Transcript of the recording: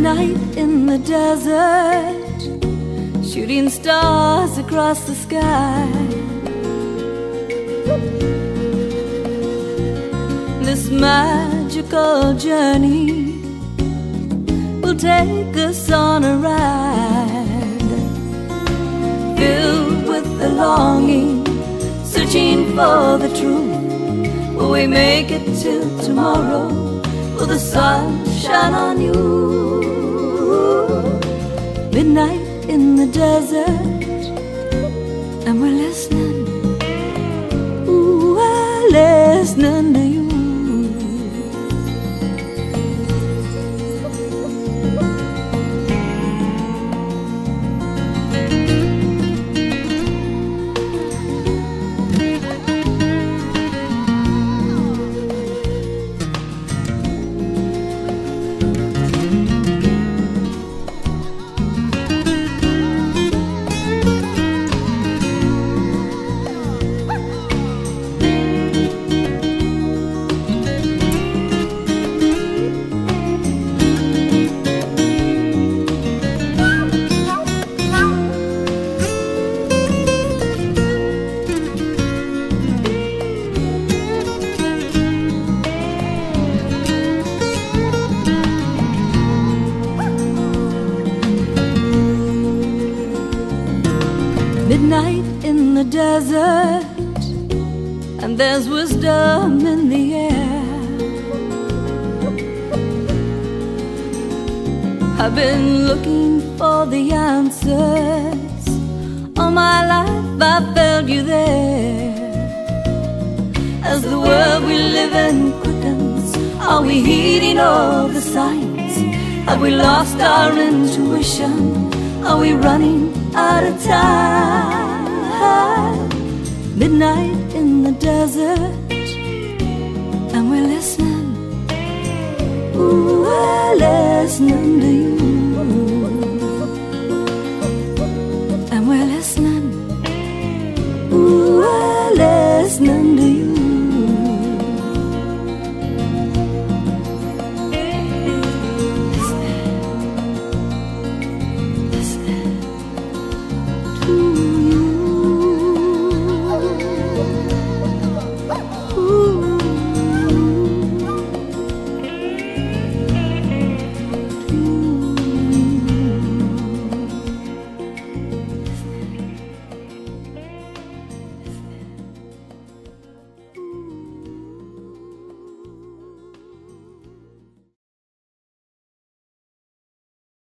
midnight in the desert, shooting stars across the sky. This magical journey will take us on a ride, filled with the longing, searching for the truth. Will we make it till tomorrow? Will the sun shine on you? Midnight in the desert, and we're listening. Ooh, we're listening to you. Midnight in the desert, and there's wisdom in the air. I've been looking for the answers all my life. I felt you there. As the world we live in quickens, are we heeding all the signs? Have we lost our intuition? Are we running out of time? Midnight in the desert, and we're listening. Ooh, we're listening to you.